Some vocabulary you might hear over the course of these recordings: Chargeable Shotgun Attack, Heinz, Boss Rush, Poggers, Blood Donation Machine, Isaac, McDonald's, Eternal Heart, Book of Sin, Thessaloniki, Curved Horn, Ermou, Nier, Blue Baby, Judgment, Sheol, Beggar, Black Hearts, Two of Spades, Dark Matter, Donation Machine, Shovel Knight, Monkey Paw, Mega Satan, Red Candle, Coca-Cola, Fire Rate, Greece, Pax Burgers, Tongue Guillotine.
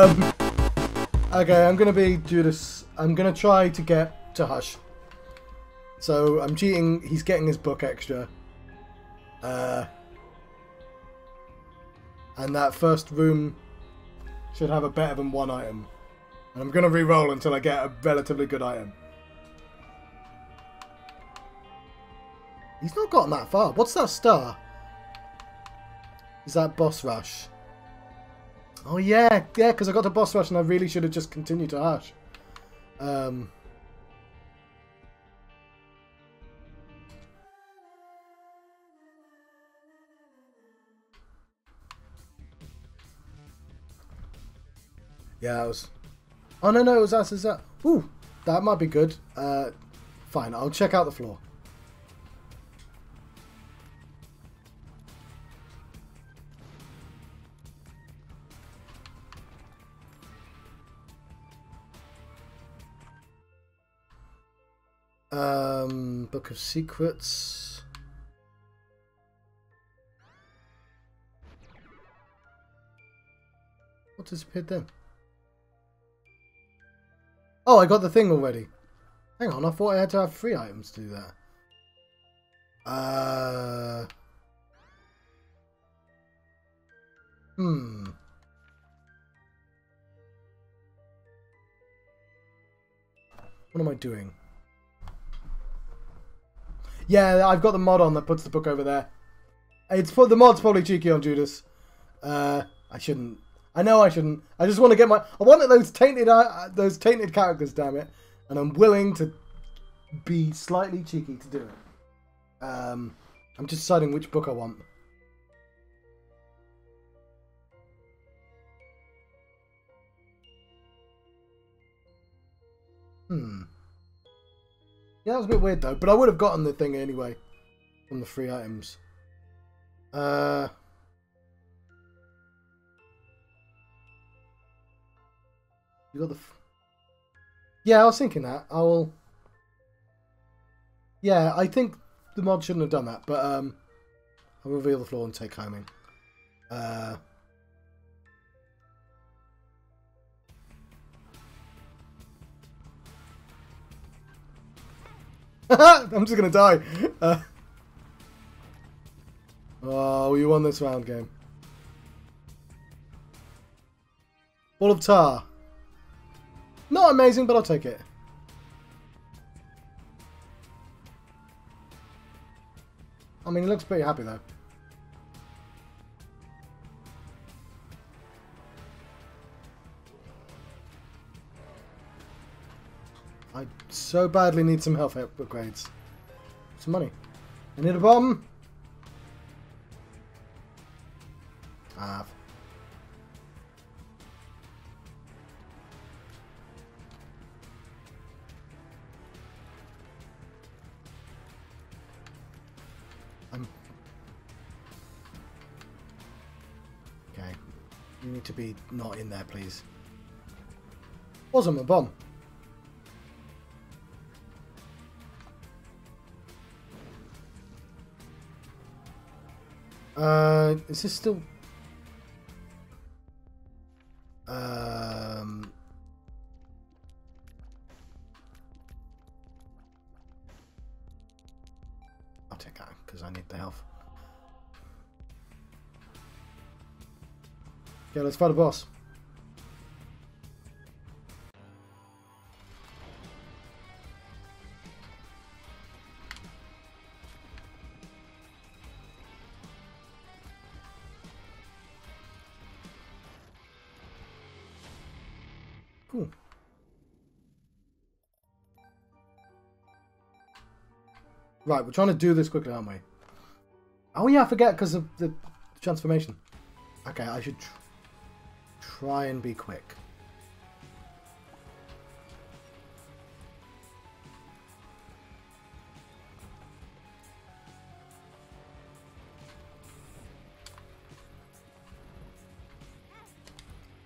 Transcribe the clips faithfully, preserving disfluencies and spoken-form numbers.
Um, okay, I'm going to be Judas. I'm going to try to get to Hush. So I'm cheating. He's getting his book extra. Uh, and that first room should have a better than one item. And I'm going to re-roll until I get a relatively good item. He's not gotten that far. What's that star? Is that Boss Rush? Oh, yeah. Yeah, because I got to Boss Rush and I really should have just continued to Hush. Um... Yeah, it was... Oh, no, no, it was us. Is that... Ooh, that might be good. Uh, fine, I'll check out the floor. Um, Book of Secrets. What disappeared then? Oh, I got the thing already. Hang on, I thought I had to have three items to do that. Uh... Hmm... What am I doing? Yeah, I've got the mod on that puts the book over there. It's put the mod's probably cheeky on Judas. Uh, I shouldn't. I know I shouldn't. I just want to get my. I want those tainted, uh, those tainted characters. Damn it! And I'm willing to be slightly cheeky to do it. Um, I'm just deciding which book I want. Hmm. Yeah, that was a bit weird though. But I would have gotten the thing anyway from the free items. Uh. You got the... F yeah, I was thinking that. I will... Yeah, I think the mod shouldn't have done that, but um, I'll reveal the floor and take homing. Uh... I'm just gonna die! Uh... Oh, you won this round, game. Ball of Tar. Not amazing, but I'll take it. I mean, he looks pretty happy, though. I so badly need some health upgrades. Some money. I need a bomb. I have. You need to be not in there, please. Wasn't a bomb. Uh, is this still? Um. I'll take that because I need the health. Yeah, let's fight a boss. Cool. Right, we're trying to do this quickly, aren't we? Oh yeah, I forget because of the transformation. Okay, I should... Tr Try and be quick.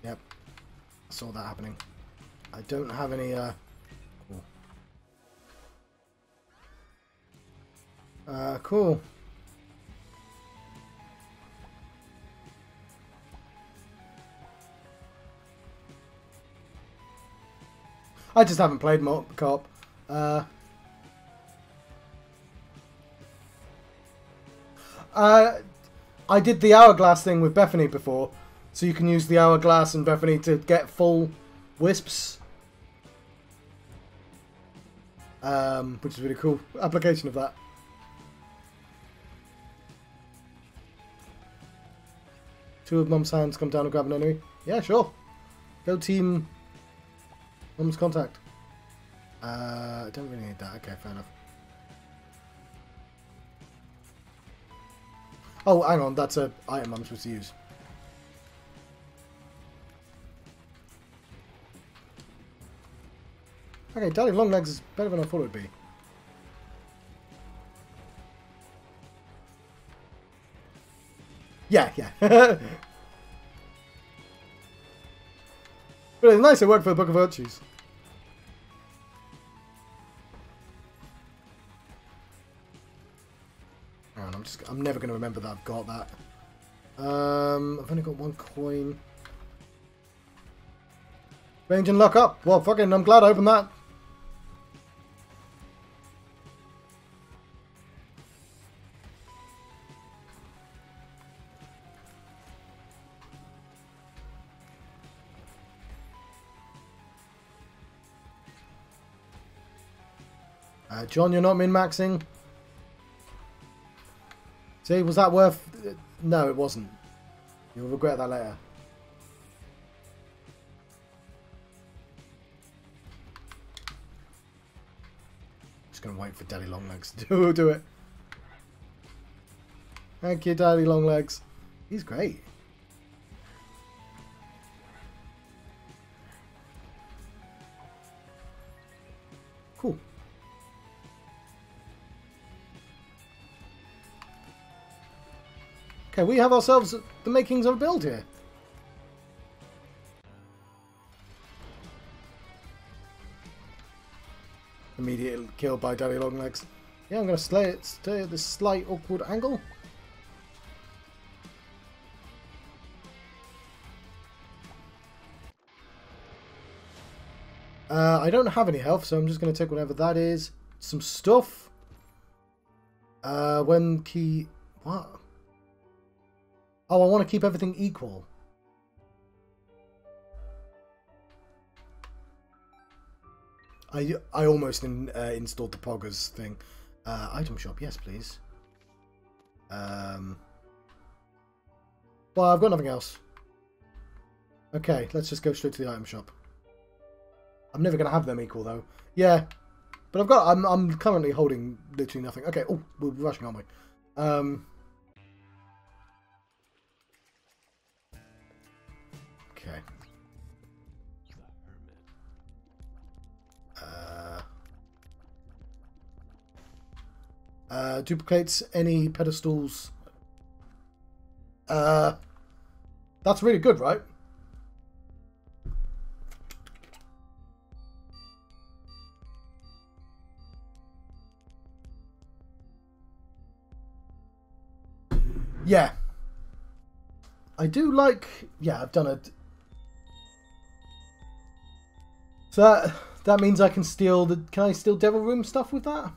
Yep. I saw that happening. I don't have any, uh... Cool. Uh, cool. I just haven't played Cop. Uh, uh, I did the hourglass thing with Bethany before, so you can use the hourglass and Bethany to get full wisps, um, which is a really cool application of that. Two of Mum's hands come down and grab an enemy. Yeah, sure. Go team Mum's contact. Uh, I don't really need that. Okay, fair enough. Oh, hang on. That's an item I'm supposed to use. Okay, Daddy Longlegs is better than I thought it would be. Yeah, yeah. But it's nice it worked for the Book of Virtues. Hang on, I'm just I'm never gonna remember that I've got that. Um I've only got one coin. Range and luck up. Well fucking I'm glad I opened that. Uh, John, you're not min-maxing. See, was that worth... No, it wasn't. You'll regret that later. Just going to wait for Daddy Longlegs to do, do it. Thank you, Daddy Longlegs. He's great. Cool. Okay, we have ourselves the makings of a build here. Immediate kill by Daddy Longlegs. Yeah, I'm going to slay it. Stay at this slight awkward angle. Uh, I don't have any health, so I'm just going to take whatever that is. Some stuff. Uh, when key... What? Oh, I want to keep everything equal. I, I almost in, uh, installed the Poggers thing. Uh, item shop, yes please. Um, well, I've got nothing else. Okay, let's just go straight to the item shop. I'm never going to have them equal though. Yeah, but I've got, I'm, I'm currently holding literally nothing. Okay, oh, we're rushing, aren't we? Um... Okay. Uh, uh, duplicates any pedestals. Uh, that's really good, right? Yeah. I do like... Yeah, I've done a... So that, that means I can steal the... Can I steal Devil Room stuff with that?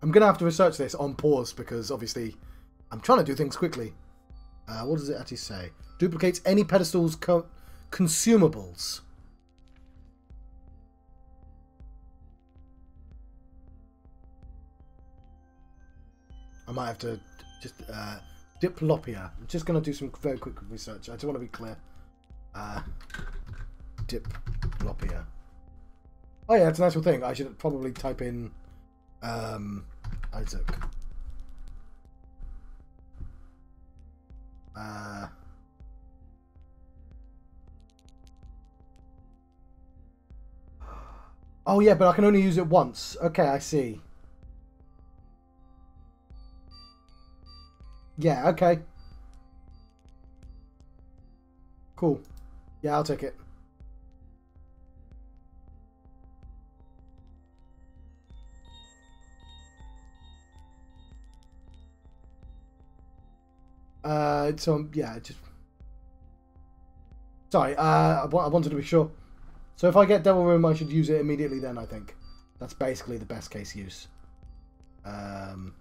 I'm going to have to research this on pause because obviously I'm trying to do things quickly. Uh, what does it actually say? Duplicates any pedestals co consumables. I might have to just... Uh, Diplopia. I'm just going to do some very quick research. I just want to be clear. Uh... Diplopia. Oh yeah, it's an actual thing. I should probably type in um, Isaac. Uh, oh yeah, but I can only use it once. Okay, I see. Yeah, okay. Cool. Yeah, I'll take it. Uh, so, yeah, just... Sorry, uh, I, I wanted to be sure. So if I get Devil Room, I should use it immediately then, I think. That's basically the best case use. Um...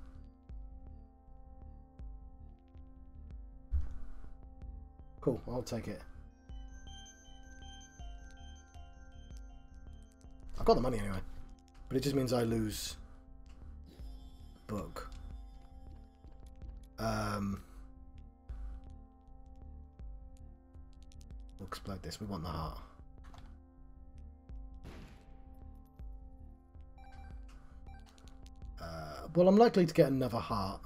Cool, I'll take it. I've got the money anyway. But it just means I lose... book. Um... We'll explode this. We want the heart. Uh, well, I'm likely to get another heart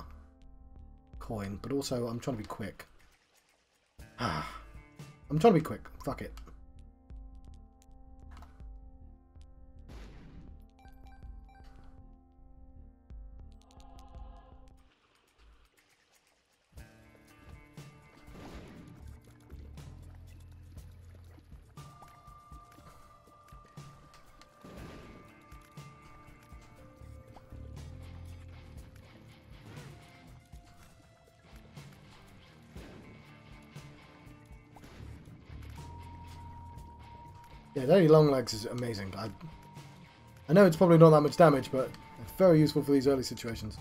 coin, but also I'm trying to be quick. Ah, I'm trying to be quick. Fuck it. Yeah, Daddy Longlegs is amazing. I, I know it's probably not that much damage, but it's very useful for these early situations.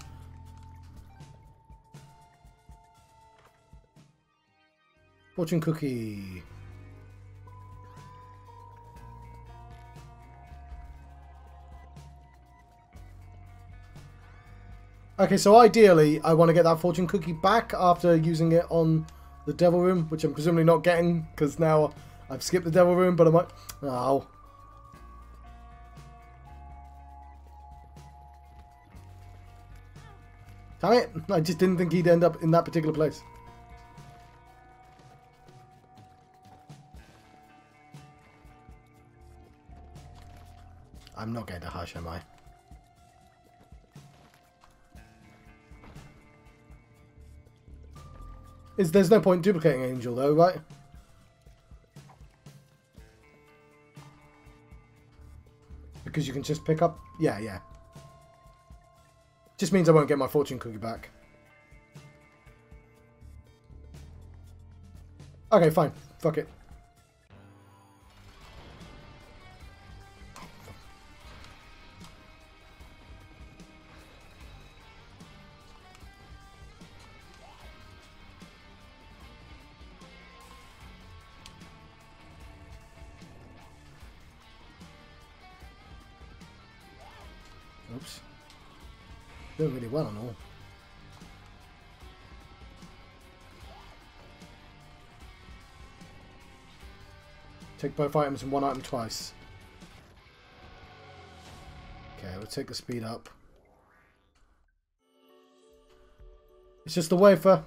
Fortune cookie. Okay, so ideally, I want to get that fortune cookie back after using it on the Devil Room, which I'm presumably not getting, because now... I've skipped the Devil Room, but I might... Oh. Damn it! I just didn't think he'd end up in that particular place. I'm not going to Hush, am I? Is There's no point duplicating Angel, though, right? Because you can just pick up... Yeah, yeah. Just means I won't get my fortune cookie back. Okay, fine. Fuck it. Oops. Doing really well on all. Take both items and one item twice. Okay, we'll take the speed up. It's just the wafer.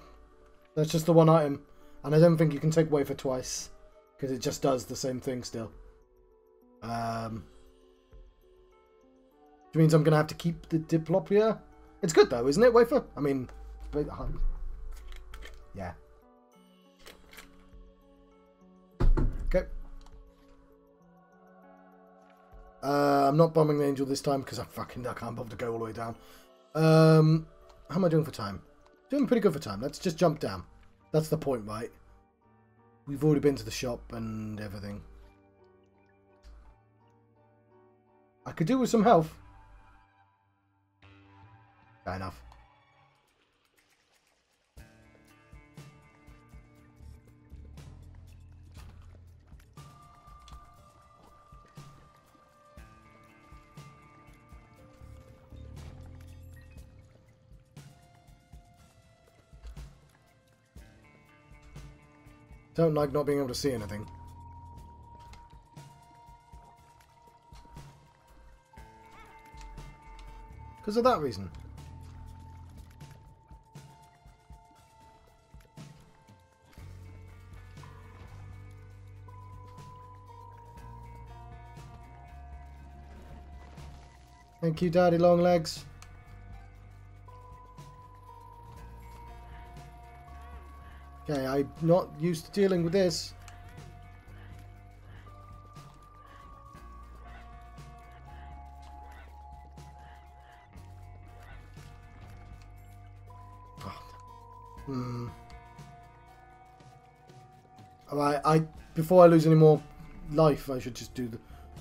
That's just the one item. And I don't think you can take wafer twice, because it just does the same thing still. Um... Which means I'm going to have to keep the Diplopia. It's good though, isn't it, Wafer? I mean, yeah. Okay. Uh, I'm not bombing the Angel this time because I fucking I can't bother to go all the way down. Um, how am I doing for time? Doing pretty good for time. Let's just jump down. That's the point, right? We've already been to the shop and everything. I could do with some health. Fair enough. Don't like not being able to see anything. Because of that reason. Thank you, Daddy Longlegs. Okay, I'm not used to dealing with this. Before I lose any more life, I should just do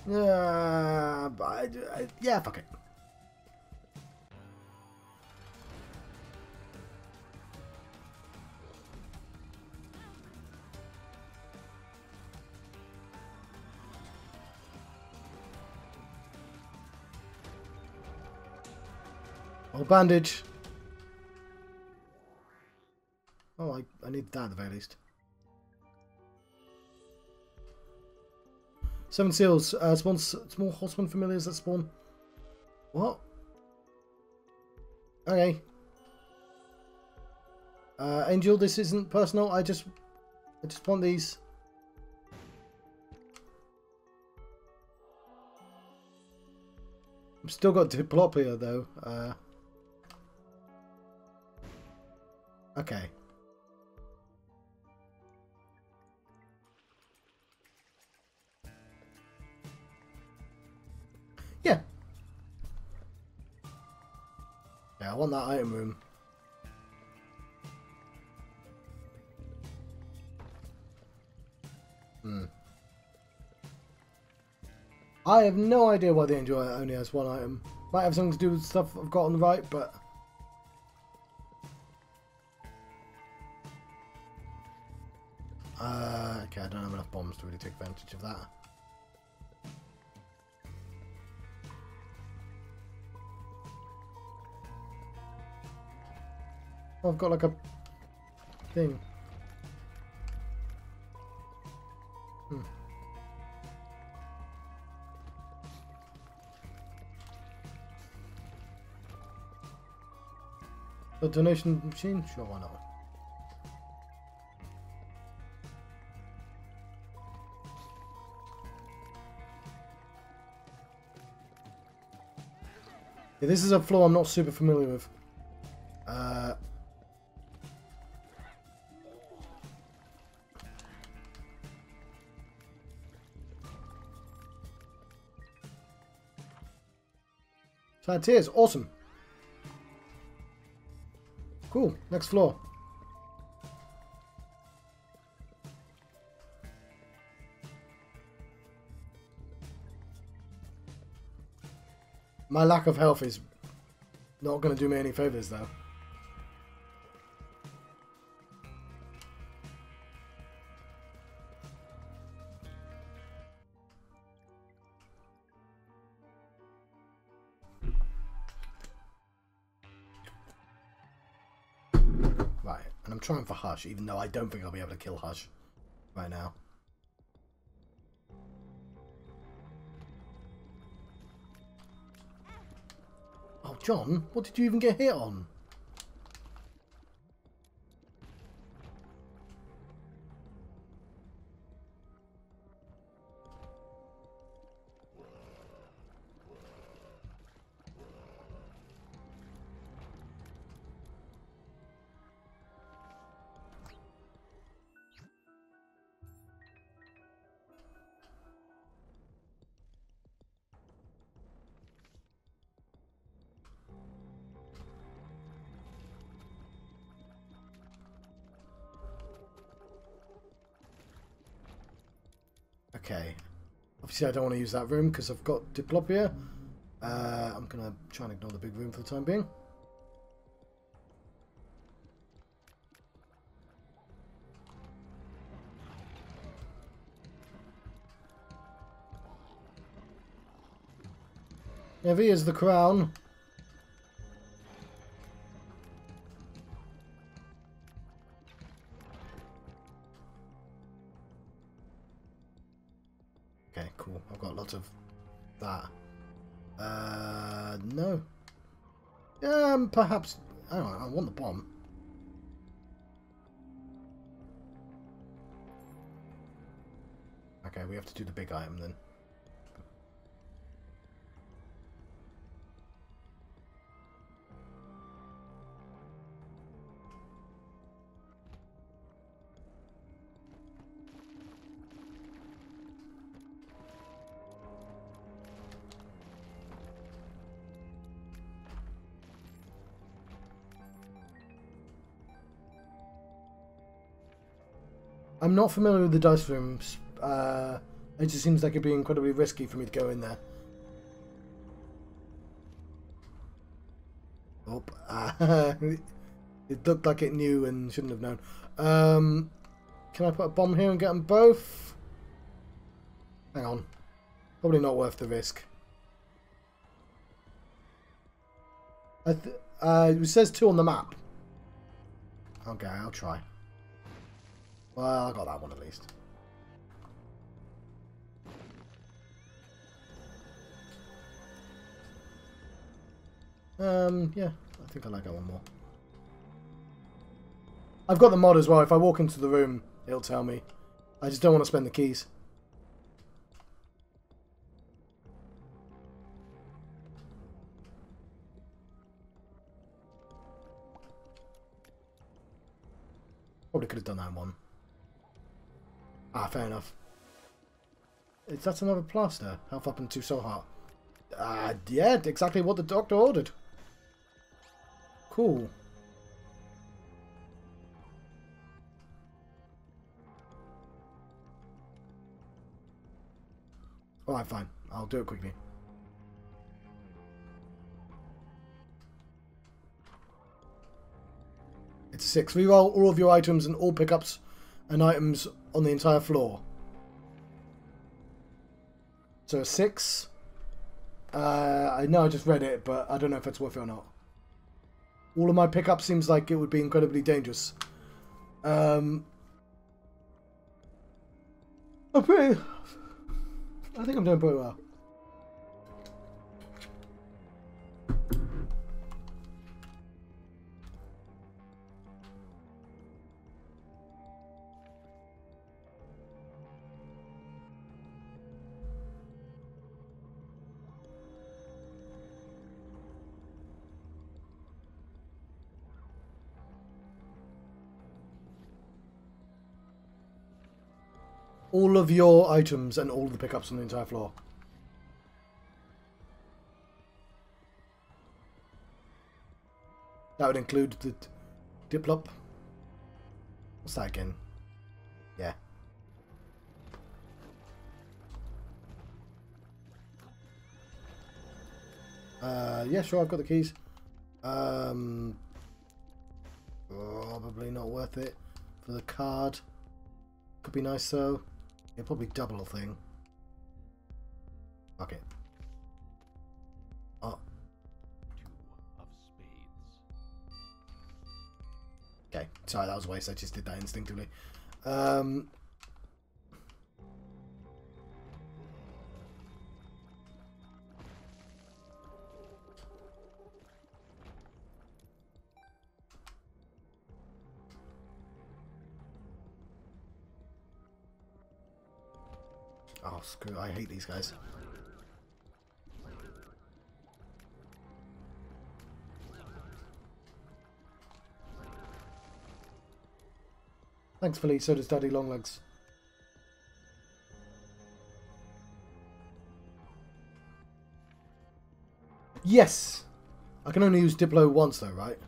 the... Uh, I, I, yeah, fuck it. Old bandage. Oh, I, I need that at the very least. Seven Seals. Uh, spawn small horseman familiars that spawn. What? Okay. Uh, Angel, this isn't personal. I just, I just want these. I've still got Diplopia though. Uh, Okay. Yeah. Yeah, I want that item room. Hmm. I have no idea why the Angel only has one item. Might have something to do with stuff I've got on the right, but... Uh, okay, I don't have enough bombs to really take advantage of that. Oh, I've got like a thing. Hmm. The donation machine? Sure, why not? Yeah, this is a floor I'm not super familiar with. Uh, Tainted Tears, awesome. Cool, next floor. My lack of health is not going to do me any favours, though. Right, and I'm trying for Hush, even though I don't think I'll be able to kill Hush right now. John, what did you even get hit on? Okay, obviously I don't want to use that room because I've got Diplopia. Uh, I'm going to try and ignore the big room for the time being. Heavy is the crown. Of that. Uh, no. Um, perhaps. I don't know, I want the bomb. Okay, we have to do the big item then. I'm not familiar with the dice rooms, uh, It just seems like it'd be incredibly risky for me to go in there. Oh, uh, it looked like it knew and shouldn't have known. Um, can I put a bomb here and get them both? Hang on. Probably not worth the risk. I th uh, it says two on the map. Okay, I'll try. Well, I got that one at least. Um, yeah, I think I like that one more. I've got the mod as well. If I walk into the room, it'll tell me. I just don't want to spend the keys. Probably could have done that one. Ah, fair enough. Is that another plaster? Health up and two soul heart. Ah, uh, yeah, exactly what the doctor ordered. Cool. Alright, fine. I'll do it quickly. It's six. Reroll all of your items and all pickups and items on the entire floor. So six. Uh, I know I just read it, but I don't know if it's worth it or not. All of my pickups seems like it would be incredibly dangerous. Um, I'm pretty... I think I'm doing pretty well. All of your items and all the pickups on the entire floor. That would include the Diplop. What's that again? Yeah. Uh, yeah, sure, I've got the keys. Um, probably not worth it for the card. Could be nice though. It'll probably double a thing. Fuck it. Oh. Two of Spades. Okay. Sorry, that was a waste. I just did that instinctively. Um. Oh, screw, I hate these guys. Thankfully, so does Daddy Longlegs. Yes! I can only use Diplo once though, right?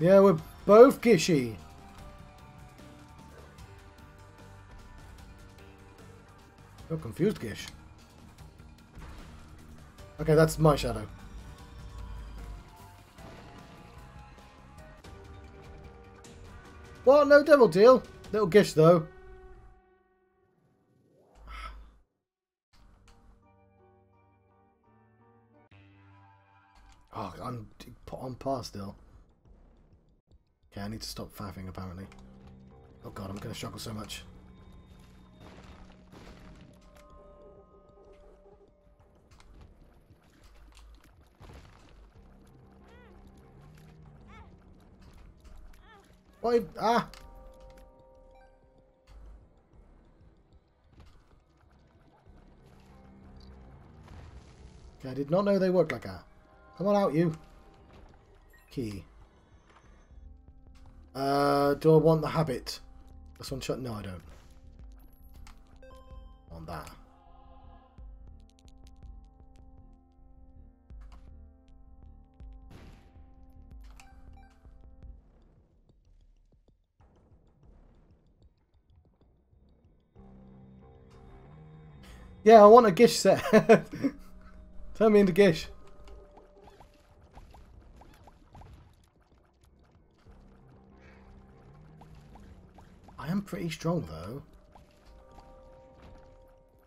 Yeah, we're both Gishy. You're confused, Gish. Okay, that's my shadow. Well, no devil deal. Little Gish, though. Oh, I'm on par still. Okay, I need to stop faffing, apparently. Oh god, I'm going to struggle so much. Why? Ah! Okay, I did not know they worked like that. Come on out, you. Key. Uh, do I want the habit? That's one shot? No, I don't. On that. Yeah, I want a Gish set. Turn me into Gish. I am pretty strong though.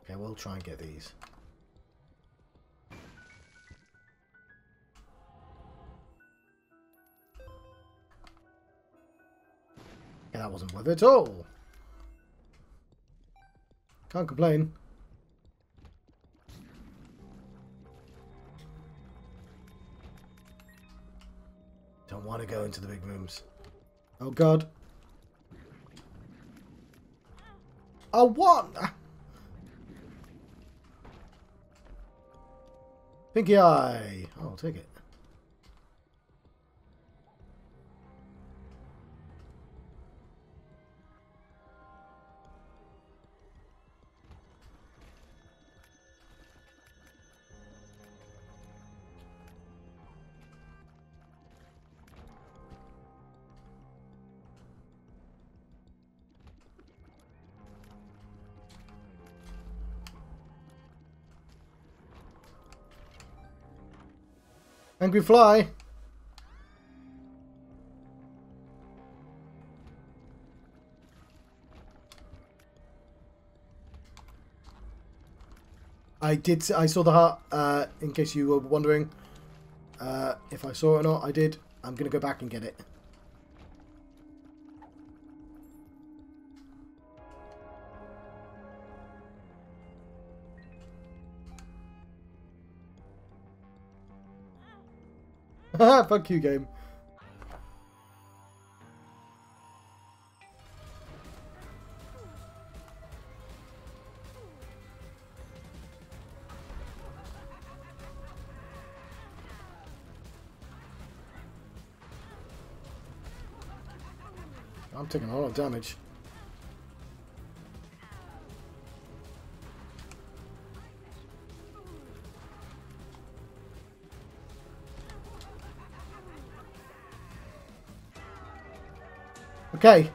Okay, we'll try and get these. Yeah, that wasn't worth it at all. Can't complain. Don't want to go into the big rooms. Oh god. Oh what? Pinky eye. Oh, I'll take it. Angry fly. I did. I saw the heart. Uh, in case you were wondering uh, if I saw it or not, I did. I'm gonna go back and get it. Fuck you, game. I'm taking a lot of damage. Okay,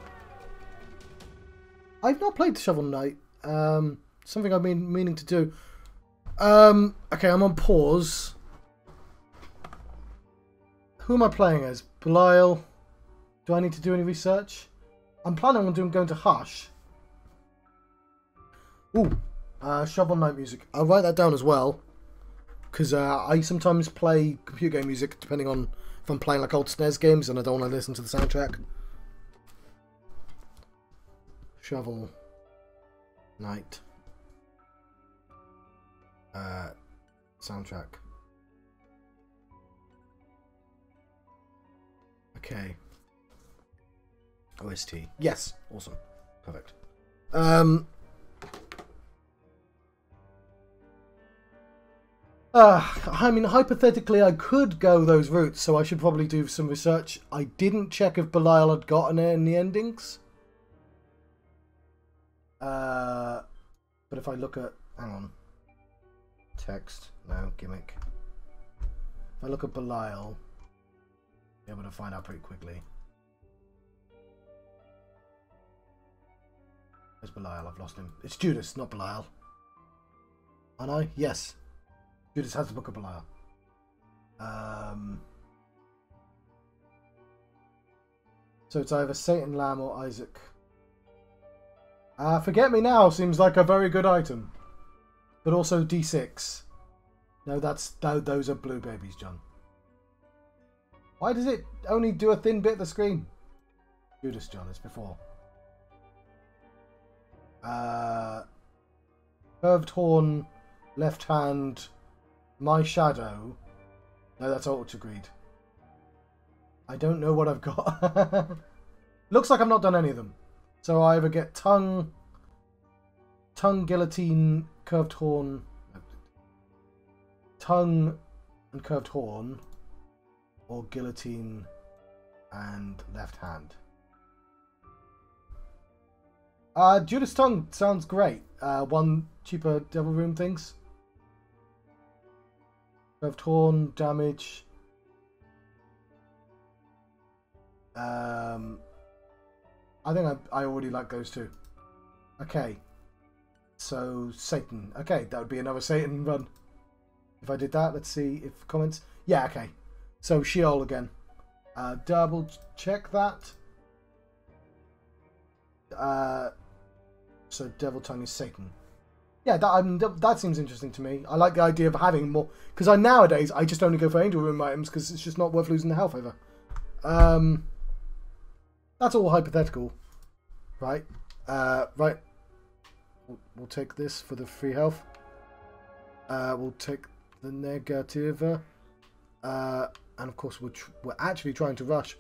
I've not played Shovel Knight, um, something I've been meaning to do. Um, okay, I'm on pause. Who am I playing as? Belial? Do I need to do any research? I'm planning on doing, going to Hush. Ooh, uh, Shovel Knight music. I'll write that down as well, because uh, I sometimes play computer game music, depending on if I'm playing like old S N E S games and I don't want to listen to the soundtrack. Shovel Knight uh, soundtrack. Okay. O S T. Yes. Awesome. Perfect. Um. Uh, I mean, hypothetically, I could go those routes, so I should probably do some research. I didn't check if Belial had gotten any endings. Uh, but if I look at, hang on, text, no, gimmick. If I look at Belial, I'll be able to find out pretty quickly. Where's Belial? I've lost him. It's Judas, not Belial. Aren't I? Yes. Judas has the Book of Belial. Um, so it's either Satan, Lamb, or Isaac. Uh, Forget Me Now seems like a very good item, but also D six. No, that's no, those are blue babies, John. Why does it only do a thin bit of the screen? Judas, John, it's before. Uh, Curved Horn, Left Hand, My Shadow. No, that's all agreed. I don't know what I've got. Looks like I've not done any of them. So I either get tongue, tongue, guillotine, curved horn, tongue and curved horn, or guillotine and left hand. Uh, Judas Tongue sounds great. Uh, one cheaper Devil Room things. Curved Horn, damage. Um, I think I, I already like those two. Okay. So, Satan. Okay, that would be another Satan run. If I did that, let's see if comments. Yeah, okay. So, Sheol again. Uh, double check that. Uh, so, Devil Tongue is Satan. Yeah, that um, that seems interesting to me. I like the idea of having more. Because I nowadays, I just only go for Angel Room items because it's just not worth losing the health over. Um, that's all hypothetical, right? Uh, right. We'll, we'll take this for the free health. Uh, we'll take the negative. Uh, and of course, we're, tr we're actually trying to rush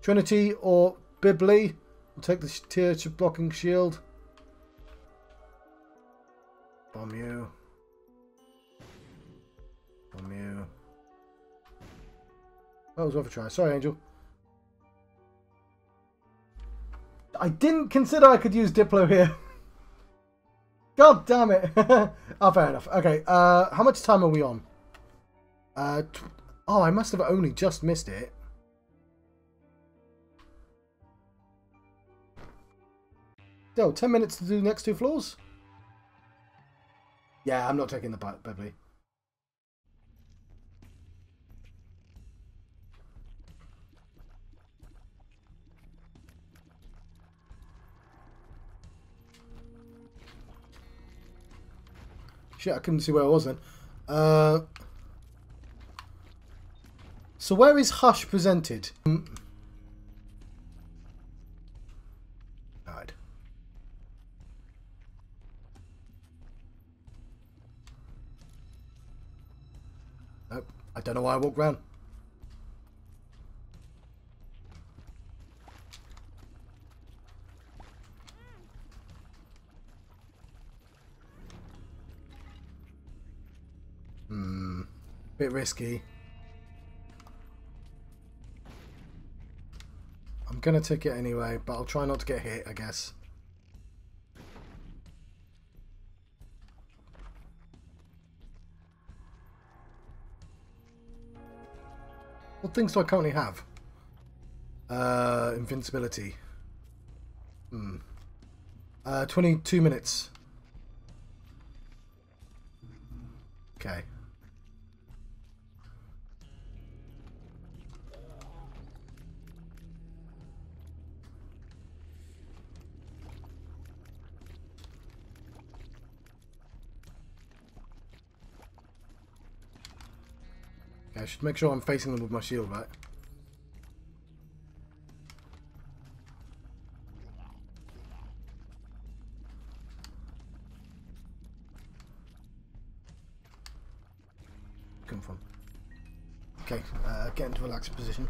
Trinity or Bibli. We'll take the tier to blocking shield. Bomb you. Bomb you. That was worth a try. Sorry, Angel. I didn't consider I could use Diplo here. God damn it. Oh, fair enough. Okay, uh, how much time are we on? Uh, oh, I must have only just missed it. Still, ten minutes to do the next two floors? Yeah, I'm not taking the bite, Beverly. Shit, I couldn't see where I was then. Uh, so where is Hush presented? Um, I don't know why I walked round. Hmm, bit risky. I'm gonna take it anyway, but I'll try not to get hit, I guess. What things do I currently have? Uh, invincibility. Hmm. Uh, twenty-two minutes. Okay. I should make sure I'm facing them with my shield, right? Come from. Okay, uh, get into a relaxed position.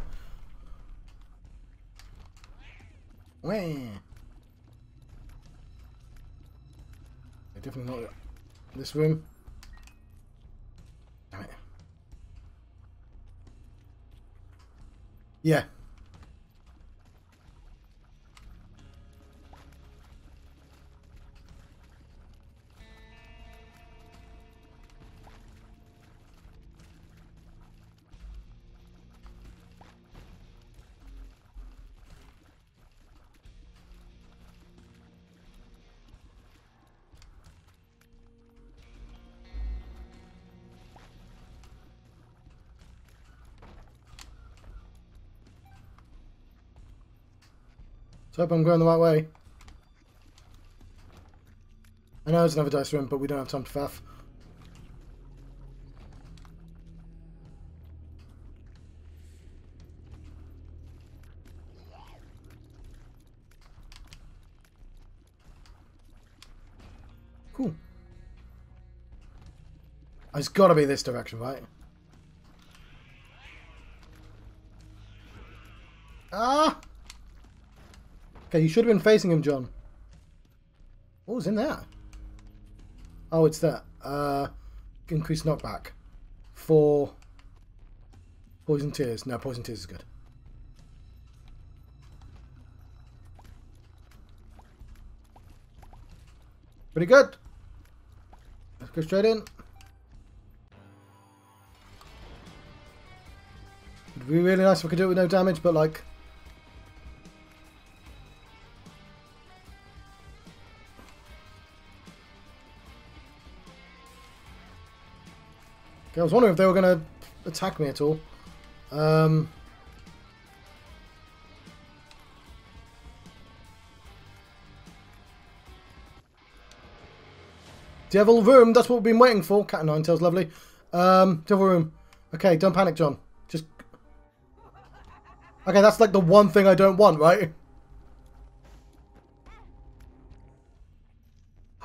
Whee! Definitely not in this room. Damn it. Yeah. So I hope I'm going the right way. I know it's another dice room, but we don't have time to faff. Cool. It's got to be this direction, right? Ah! Okay, you should have been facing him, John. What was in that? Oh, it's that. Uh, increased knockback. For Poison Tears. No, Poison Tears is good. Pretty good. Let's go straight in. It'd be really nice if we could do it with no damage, but like... Okay, I was wondering if they were going to attack me at all. Um... Devil Room, that's what we've been waiting for. Cat and Nine Tails, lovely. Um, Devil Room. Okay, don't panic, John. Just... Okay, that's like the one thing I don't want, right?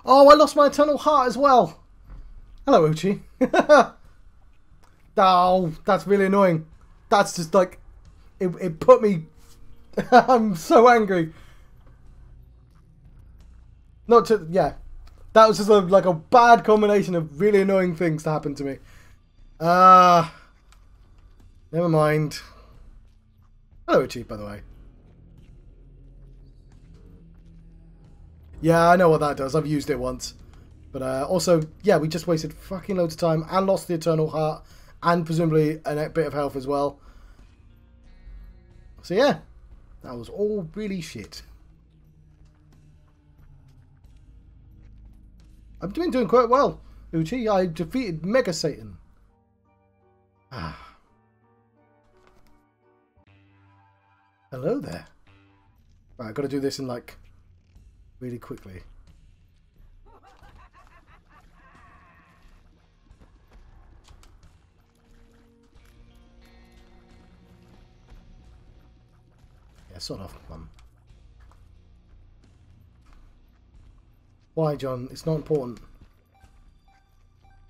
Oh, I lost my Eternal Heart as well. Hello, Uchi. Oh, that's really annoying. That's just like... It, it put me... I'm so angry. Not to... Yeah. That was just a, like a bad combination of really annoying things to happen to me. Ah, uh, never mind. Hello, Uchi, by the way. Yeah, I know what that does. I've used it once. But uh, also, yeah, we just wasted fucking loads of time and lost the Eternal Heart and presumably a bit of health as well. So yeah, that was all really shit. I've been doing quite well, Uchi. I defeated Mega Satan. Ah. Hello there. Right, I've got to do this in like really quickly. Yeah, sort of, Mum. Why, John? It's not important.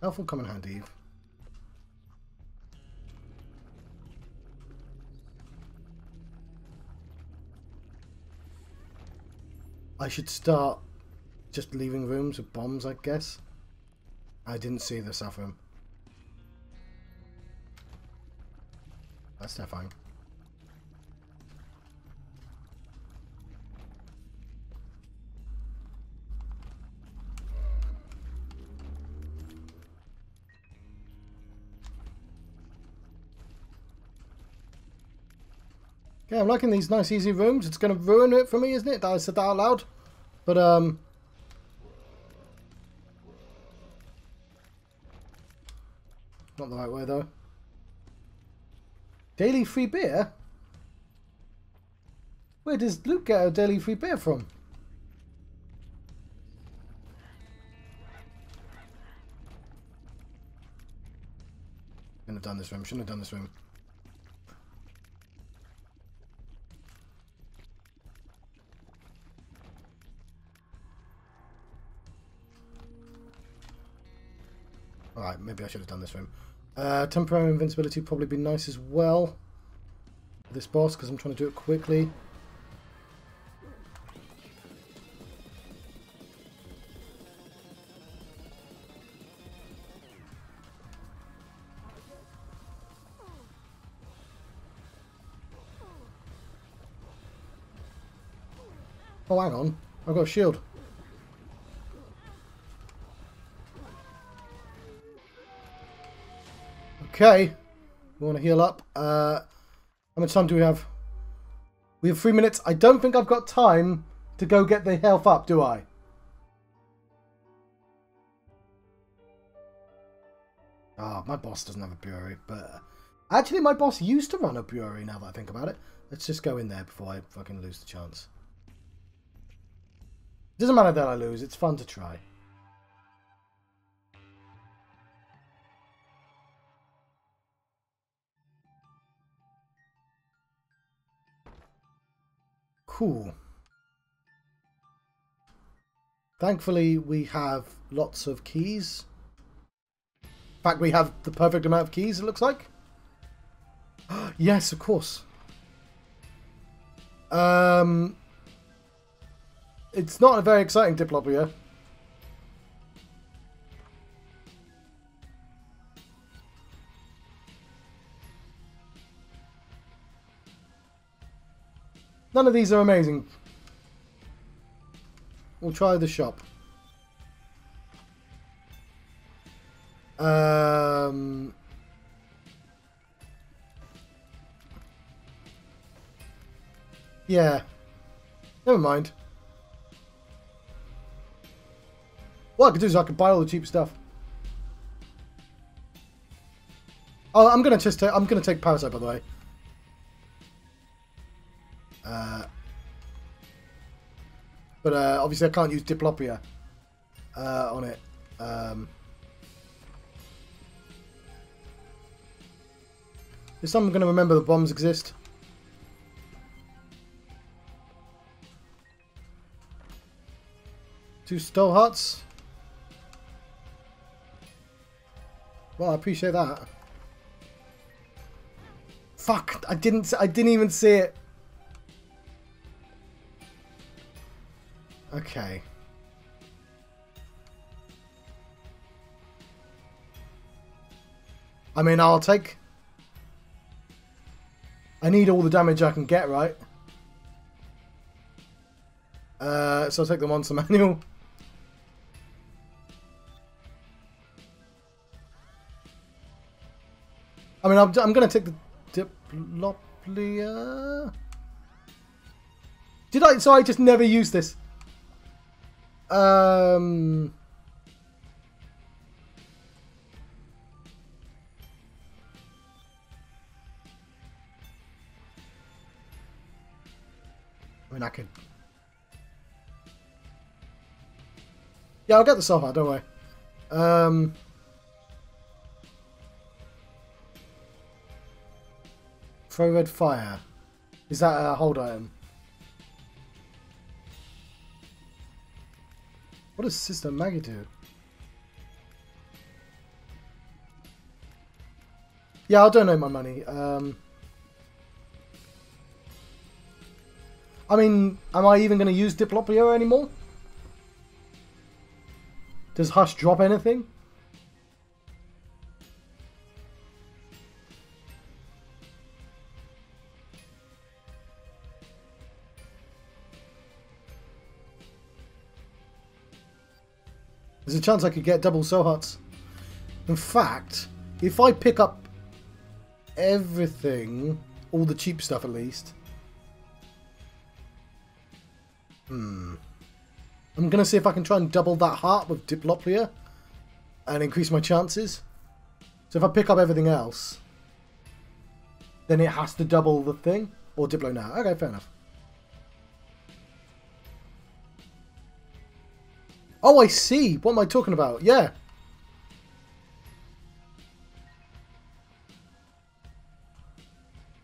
Health will come in handy. I should start just leaving rooms with bombs, I guess. I didn't see the south room. That's terrifying. Yeah, I'm liking these nice easy rooms. It's going to ruin it for me, isn't it? That I said that out loud. But, um... not the right way, though. Daily free beer? Where does Luke get a daily free beer from? Shouldn't have done this room. Shouldn't have done this room. Alright, maybe I should have done this room. Uh, temporary invincibility would probably be nice as well. This boss, because I'm trying to do it quickly. Oh, hang on. I've got a shield. Okay, we want to heal up. Uh, how much time do we have? We have three minutes. I don't think I've got time to go get the health up, do I? Ah, oh, my boss doesn't have a brewery, but... Actually, my boss used to run a brewery, now that I think about it. Let's just go in there before I fucking lose the chance. It doesn't matter that I lose. It's fun to try. Cool. Thankfully, we have lots of keys. In fact, we have the perfect amount of keys, it looks like. Yes, of course. Um, it's not a very exciting Diplopia. None of these are amazing. We'll try the shop. Um... Yeah. Never mind. What I could do is I could buy all the cheap stuff. Oh, I'm gonna just. I'm gonna take Parasite, by the way. Uh, but uh, obviously, I can't use Diplopia uh, on it. Um, is someone gonna remember the bombs exist? Two Stole Hearts. Well, I appreciate that. Fuck! I didn't. I didn't even see it. Okay. I mean, I'll take. I need all the damage I can get, right? Uh, so I'll take the monster manual. I mean, I'm, I'm going to take the Diplopia. Did I? So I just never used this. Um. I mean, I could. Yeah, I'll get the sofa, don't worry. Um. Throw Red Fire. Is that a hold item? What does Sister Maggie do? Yeah, I'll donate my money. Um, I mean, am I even going to use Diplopia anymore? Does Hush drop anything? There's a chance I could get double soul hearts. In fact, if I pick up everything, all the cheap stuff at least. Hmm. I'm going to see if I can try and double that heart with Diplopia and increase my chances. So if I pick up everything else, then it has to double the thing. Or Diplo now. Okay, fair enough. Oh, I see. What am I talking about? Yeah.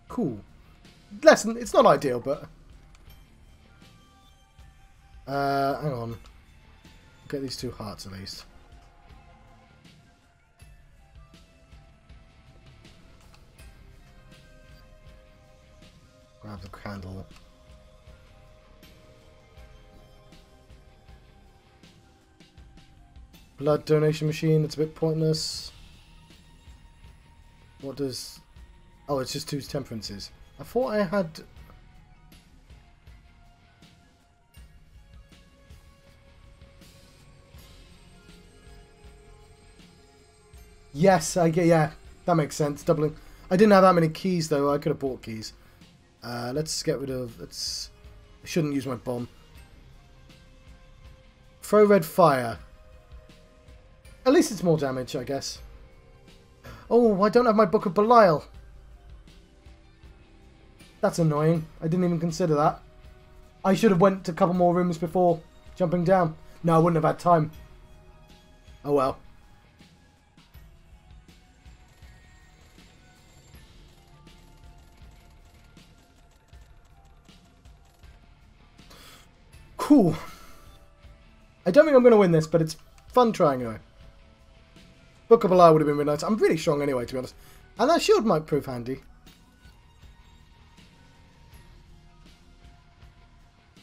Cool. Lesson. It's not ideal, but. Uh, hang on. Get these two hearts at least. Grab the candle. Blood donation machine, it's a bit pointless. What does... Oh, it's just two temperances. I thought I had... Yes, I get... Yeah, that makes sense. Doubling. I didn't have that many keys, though. I could have bought keys. Uh, let's get rid of... Let's... I shouldn't use my bomb. Throw red fire. At least it's more damage, I guess. Oh, I don't have my Book of Belial. That's annoying. I didn't even consider that. I should have went to a couple more rooms before jumping down. No, I wouldn't have had time. Oh well. Cool. I don't think I'm going to win this, but it's fun trying anyway. Book of Belial would have been really nice. I'm really strong anyway, to be honest. And that shield might prove handy.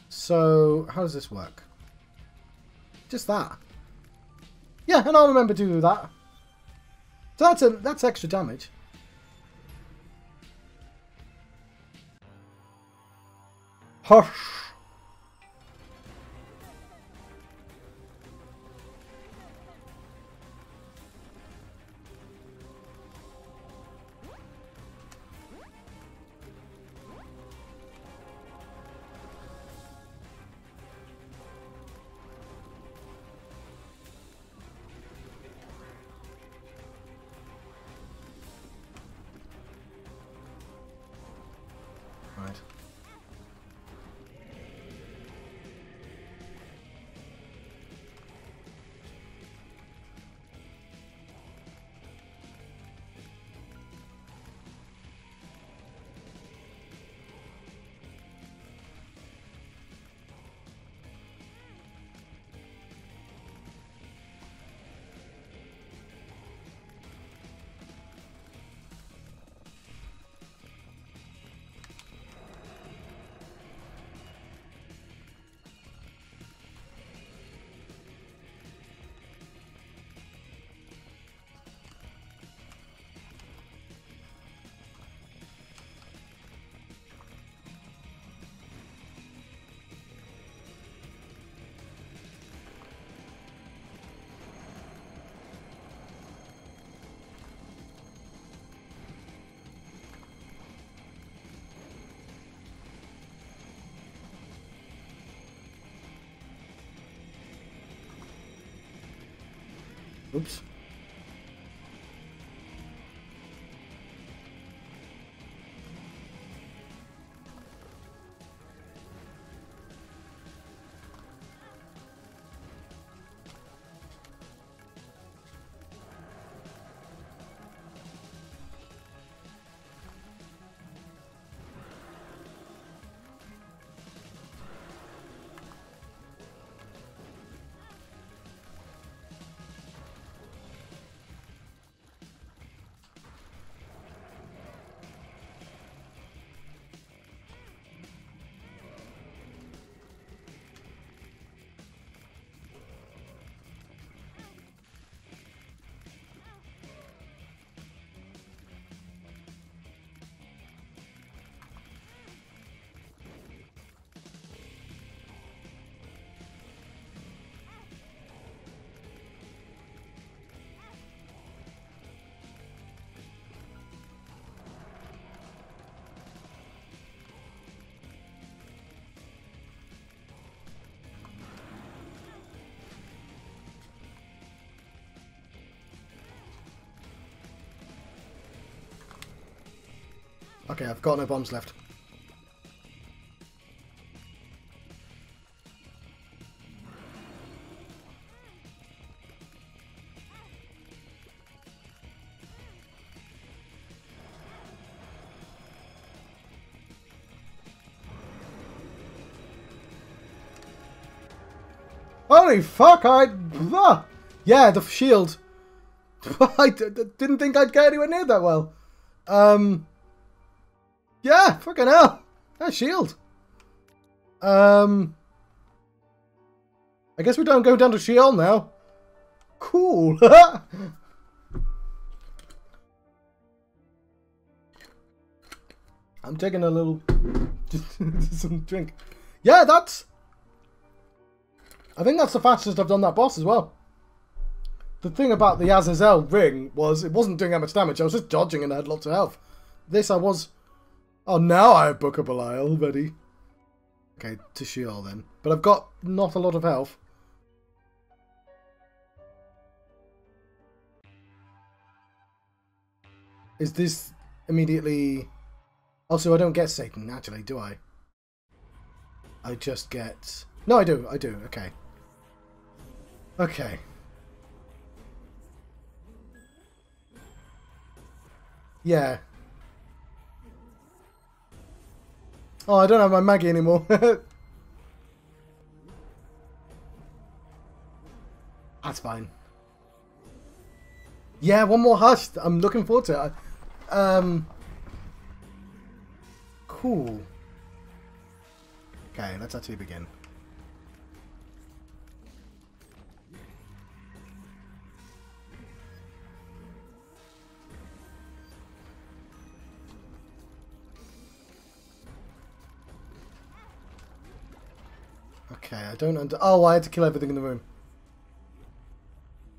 So, how does this work? Just that. Yeah, and I'll remember to do that. So that's, a, that's extra damage. Hush. Oops. Okay, I've got no bombs left. Holy fuck, I... Ah! Yeah, the shield. I d d didn't think I'd get anywhere near that well. Um... Yeah, fucking hell. That shield. Um, I guess we don't go down to Sheol now. Cool. I'm taking a little some drink. Yeah, that's... I think that's the fastest I've done that boss as well. The thing about the Azazel ring was it wasn't doing that much damage. I was just dodging and I had lots of health. This I was... Oh, now I have Book of Belial already. Okay, to Sheol then. But I've got not a lot of health. Is this immediately... Also, I don't get Satan, actually, do I? I just get... No, I do, I do, okay. Okay. Yeah. Oh, I don't have my Maggy anymore. That's fine. Yeah, one more Hush. I'm looking forward to it. Um, cool. Okay, let's actually begin. Okay, I don't under- Oh, I had to kill everything in the room.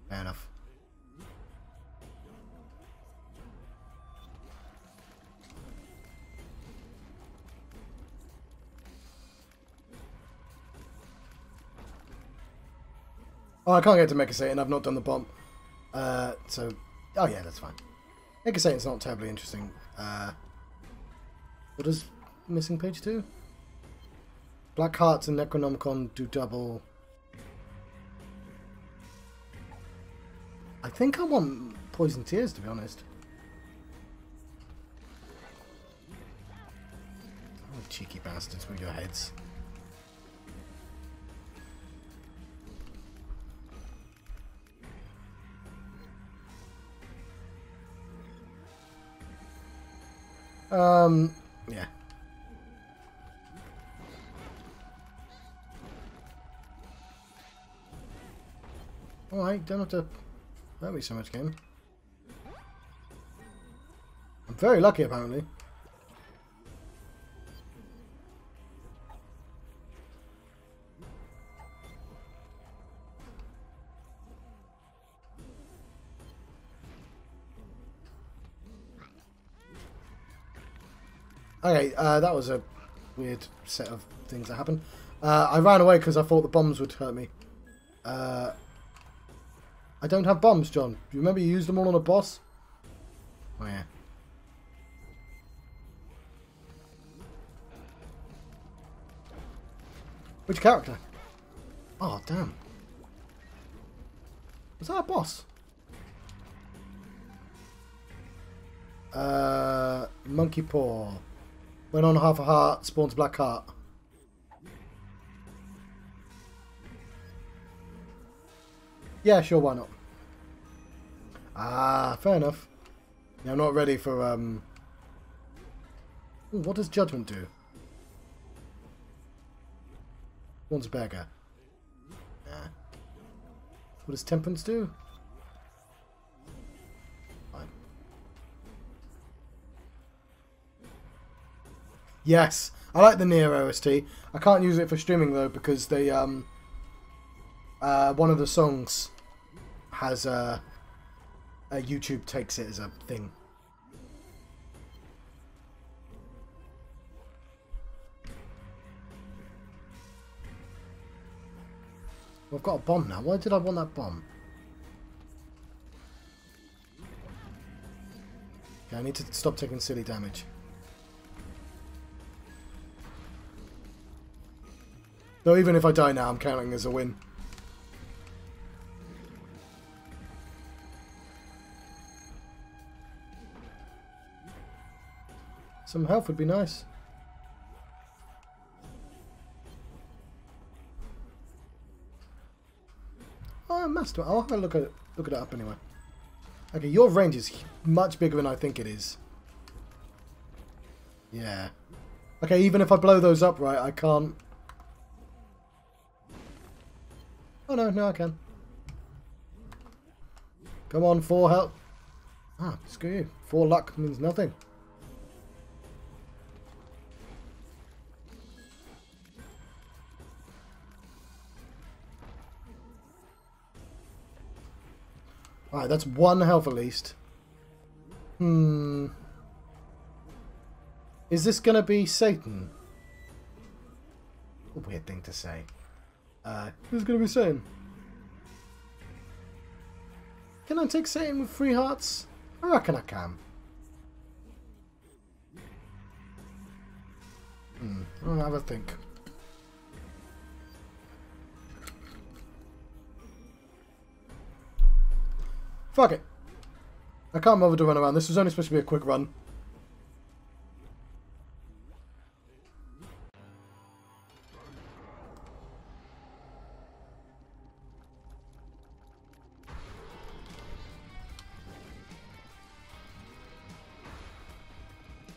Fair enough. Oh, I can't get to Mega Satan. I've not done the bomb. Uh, so... Oh yeah, that's fine. Mega Satan's not terribly interesting. Uh, what does missing page do? Black Hearts and Necronomicon do double. I think I want Poison Tears, to be honest. Oh, cheeky bastards with your heads. Um, yeah. Alright, don't have to hurt me so much, game. I'm very lucky, apparently. Okay, uh, that was a weird set of things that happened. Uh, I ran away because I thought the bombs would hurt me. Uh... I don't have bombs, John. Do you remember you used them all on a boss? Oh, yeah. Which character? Oh, damn. Was that a boss? Uh, Monkey Paw. Went on half a heart, spawns Black Heart. Yeah, sure, why not? Ah, fair enough. Yeah, I'm not ready for, um... Ooh, what does Judgment do? One's beggar. Nah. What does Temperance do? Fine. Yes! I like the Nier O S T. I can't use it for streaming, though, because they, um... Uh, one of the songs has uh, a YouTube takes it as a thing. Well, I've got a bomb now. Why did I want that bomb? Okay, I need to stop taking silly damage. Though even if I die now, I'm counting as a win. Some health would be nice. Oh, master! I'll have a look at it. Look it up anyway. Okay, your range is much bigger than I think it is. Yeah. Okay, even if I blow those up, right, I can't. Oh no, no, I can. Come on, four health. Ah, screw you. Four luck means nothing. Alright, that's one health at least. Hmm. Is this going to be Satan? A weird thing to say. Uh, who's going to be Satan? Can I take Satan with three hearts? I reckon I can. Hmm. I'll have a think. Fuck it. I can't bother to run around. This was only supposed to be a quick run.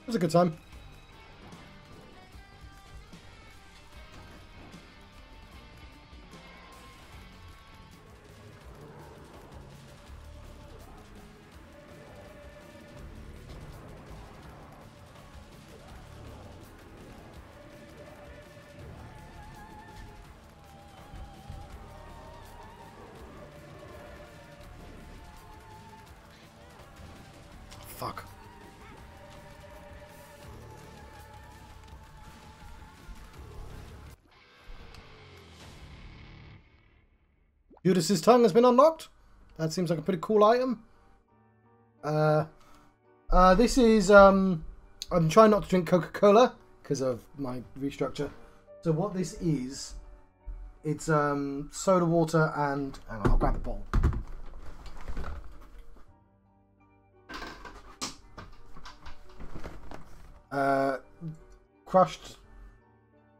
It was a good time. Fuck. Judas's tongue has been unlocked. That seems like a pretty cool item. Uh, uh, this is, um, I'm trying not to drink Coca-Cola because of my restructure. So what this is, it's um, soda water and, hang on, I'll grab the bottle. Uh, crushed,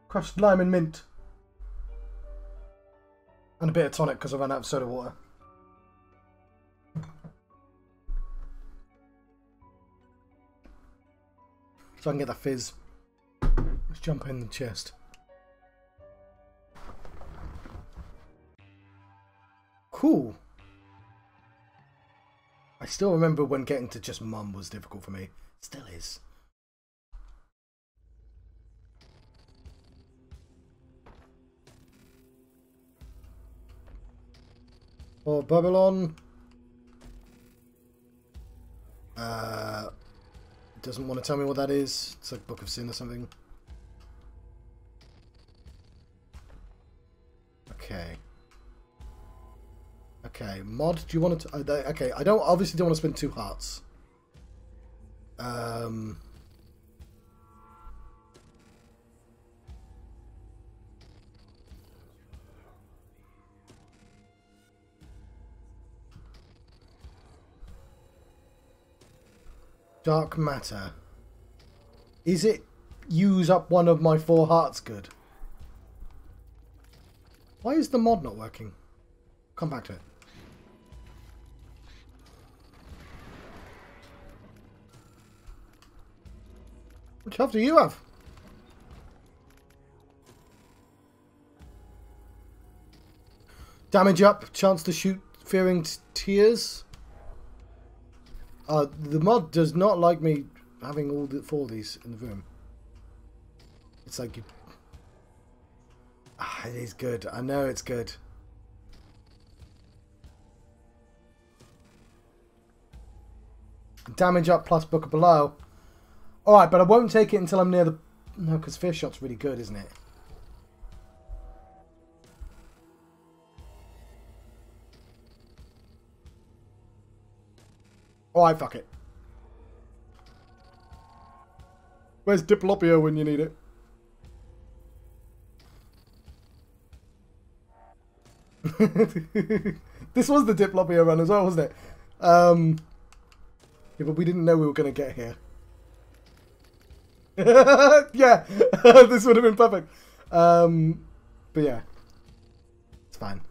crushed lime and mint, and a bit of tonic because I ran out of soda water. So I can get that fizz. Let's jump in the chest. Cool. I still remember when getting to just mum was difficult for me. Still is. Or Babylon. Uh, doesn't want to tell me what that is. It's like Book of Sin or something. Okay. Okay, mod, do you want to... Okay, I don't obviously don't want to spend two hearts. Um... Dark matter. Is it use up one of my four hearts good? Why is the mod not working? Come back to it. Which half do you have? Damage up, chance to shoot fearing tears. Uh, the mod does not like me having all the four of these in the room. It's like you... Ah, it is good. I know it's good. Damage up plus Book of Belial. Alright, but I won't take it until I'm near the... No, because Fear Shot's really good, isn't it? Alright, fuck it. Where's Diplopia when you need it? This was the Diplopia run as well, wasn't it? Um, yeah, but we didn't know we were going to get here. Yeah, this would have been perfect. Um, but yeah, it's fine.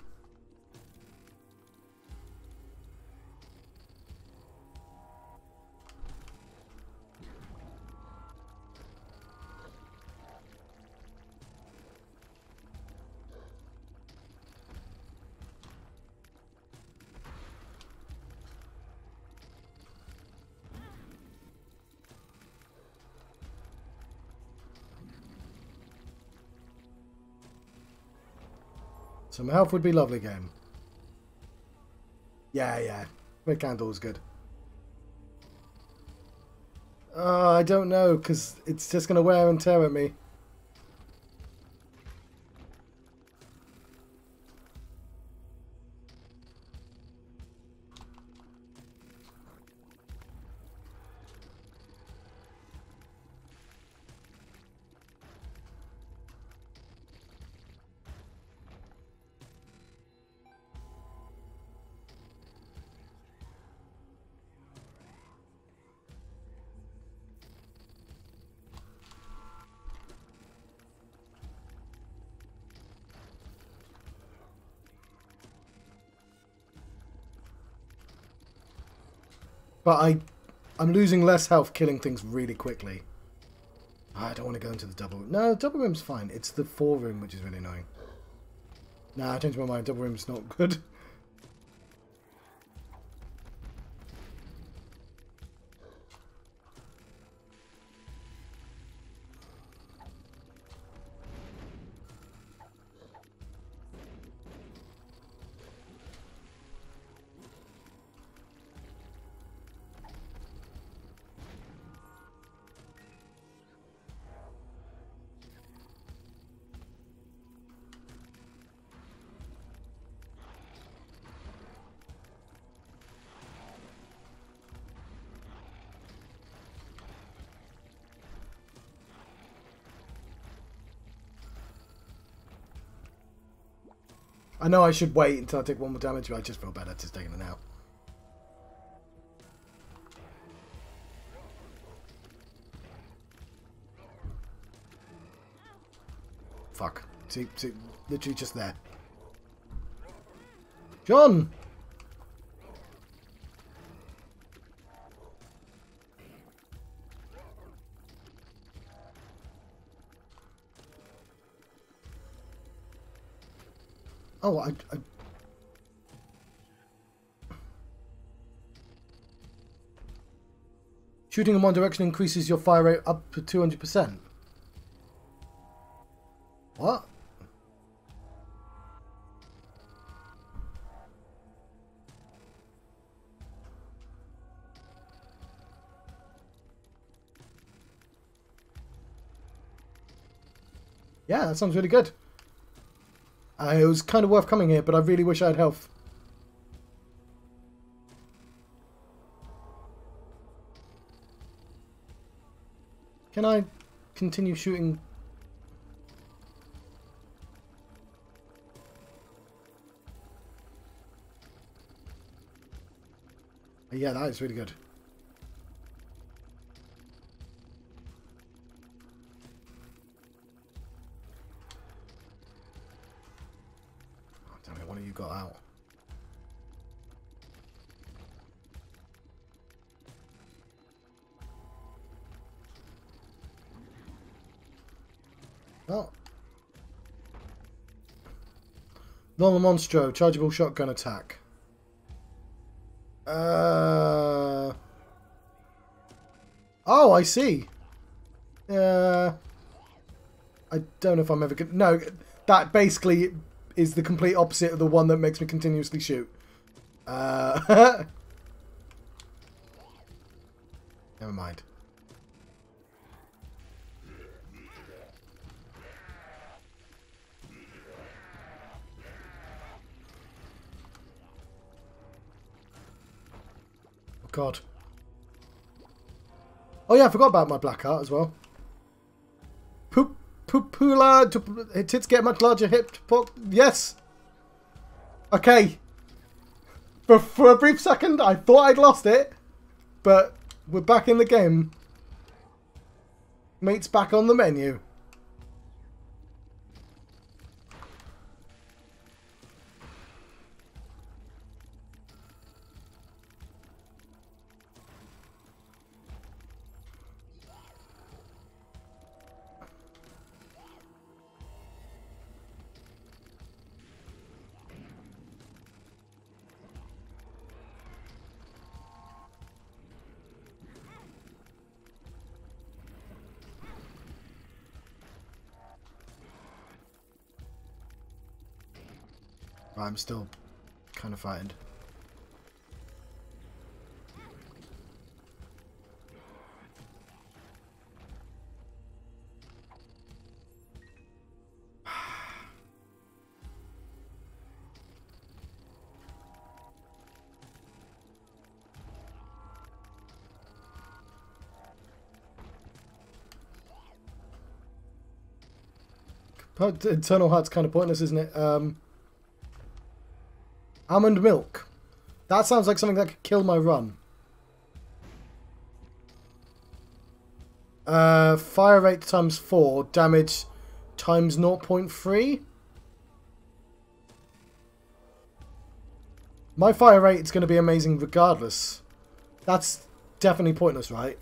Some health would be lovely, game. Yeah, yeah. Red candle is good. Uh, I don't know, because it's just going to wear and tear at me. But I, I'm losing less health killing things really quickly. I don't want to go into the double room. No, double room's fine. It's the four room which is really annoying. Nah, I changed my mind. Double room's not good. I know I should wait until I take one more damage, but I just feel better just taking it now. Fuck. See, see, literally just there. John! Oh, I, I... Shooting in one direction increases your fire rate up to two hundred percent. What? Yeah, that sounds really good. Uh, it was kind of worth coming here, but I really wish I had health. Can I continue shooting? Yeah, that is really good. Oh, damn it, what have you got out? Oh. Normal Monstro, chargeable shotgun attack. Uh... Oh, I see. Uh... I don't know if I'm ever gonna... No, that basically is the complete opposite of the one that makes me continuously shoot. Uh... Never mind. God. Oh yeah, I forgot about my black heart as well. Poop, poopula, tits get much larger, hip, pop, yes. Okay. For, for a brief second, I thought I'd lost it, but we're back in the game. Meat's back on the menu. I'm still kind of frightened. Eternal Heart's kind of pointless, isn't it? Um... Almond Milk. That sounds like something that could kill my run. Uh, fire rate times four, damage times zero point three. My fire rate is going to be amazing regardless. That's definitely pointless, right?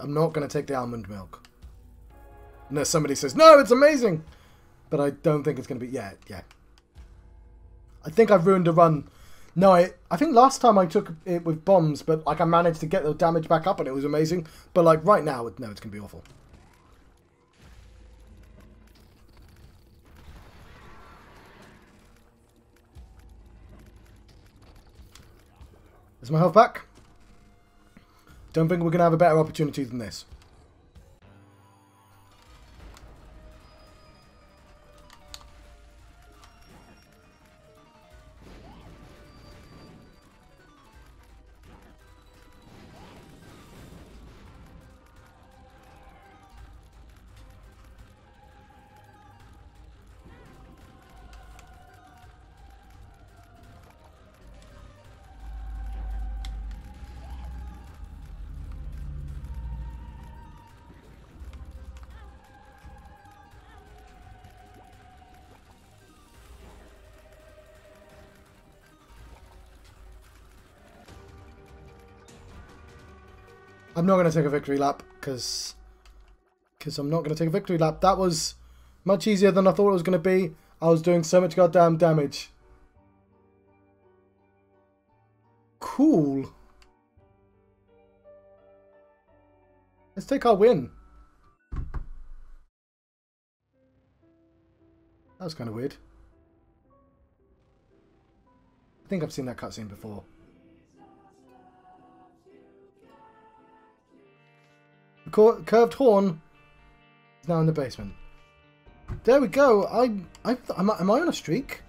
I'm not going to take the almond milk. Unless somebody says, no, it's amazing. But I don't think it's going to be... Yeah, yeah. I think I've ruined a run. No, I, I think last time I took it with bombs, but like I managed to get the damage back up and it was amazing. But like right now, no, it's going to be awful. Is my health back? Don't think we're going to have a better opportunity than this. I'm not going to take a victory lap, because because I'm not going to take a victory lap. That was much easier than I thought it was going to be. I was doing so much goddamn damage. Cool. Let's take our win. That was kind of weird. I think I've seen that cutscene before. The curved horn is now in the basement. There we go. I, I, am I on a streak?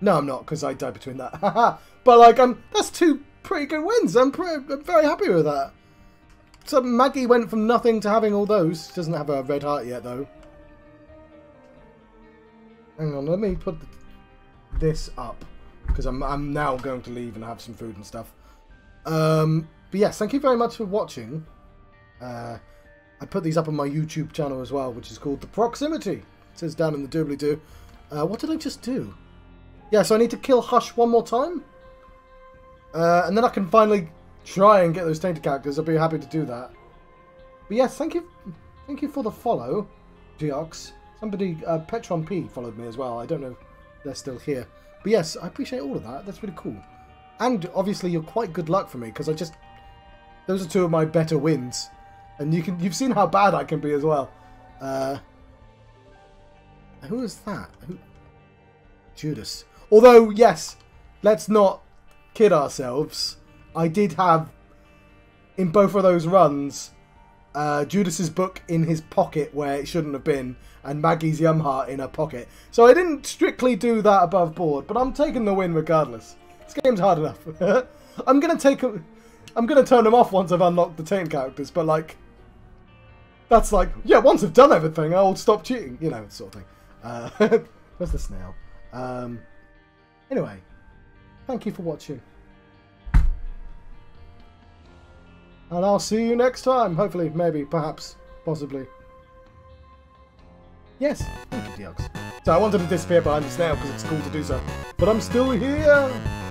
No, I'm not, because I died between that. But, like, I'm, that's two pretty good wins. I'm, pretty, I'm very happy with that. So Maggie went from nothing to having all those. She doesn't have a red heart yet, though. Hang on, let me put this up, because I'm, I'm now going to leave and have some food and stuff. Um, but yes, thank you very much for watching. Uh, I put these up on my YouTube channel as well, which is called The Proximity. It says down in the doobly-doo. Uh, what did I just do? Yeah, so I need to kill Hush one more time. Uh, and then I can finally try and get those Tainted Characters. I'll be happy to do that. But yes, thank you thank you for the follow, Deox. Somebody, uh, Petron P followed me as well. I don't know if they're still here. But yes, I appreciate all of that. That's really cool. And obviously you're quite good luck for me, because I just... Those are two of my better wins. And you can, you've seen how bad I can be as well. Uh, who is that? Who? Judas. Although, yes, let's not kid ourselves. I did have, in both of those runs, uh, Judas's book in his pocket where it shouldn't have been, and Maggie's yum heart in her pocket. So I didn't strictly do that above board, but I'm taking the win regardless. This game's hard enough. I'm gonna take a, I'm gonna turn them off once I've unlocked the Tainted Characters, but like, that's like, yeah, once I've done everything, I'll stop cheating, you know, sort of thing. Uh, where's the snail? Um, anyway, thank you for watching. And I'll see you next time. Hopefully, maybe, perhaps, possibly. Yes, thank you, Deox. So I wanted to disappear behind the snail because it's cool to do so. But I'm still here!